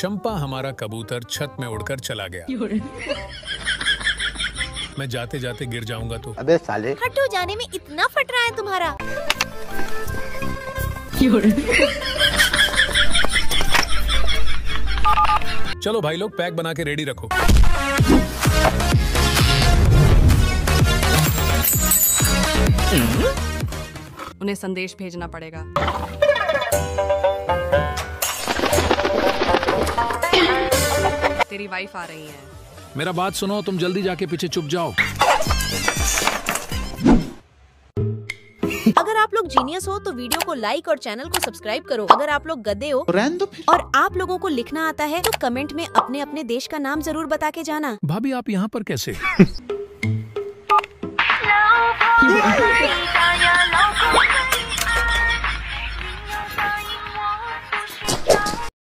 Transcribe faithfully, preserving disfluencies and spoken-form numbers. चंपा हमारा कबूतर छत में उड़कर चला गया। मैं जाते जाते गिर जाऊंगा तो। अबे साले, हटो, जाने में इतना फट रहा है तुम्हारा। चलो भाई लोग, पैक बना के रेडी रखो। उन्हें संदेश भेजना पड़ेगा। तेरी वाइफ आ रही है। मेरा बात सुनो, तुम जल्दी जाके पीछे छुप जाओ। अगर आप लोग जीनियस हो तो वीडियो को लाइक और चैनल को सब्सक्राइब करो। अगर आप लोग गधे हो और आप लोगों को लिखना आता है तो कमेंट में अपने अपने देश का नाम जरूर बता के जाना। भाभी आप यहाँ पर कैसे?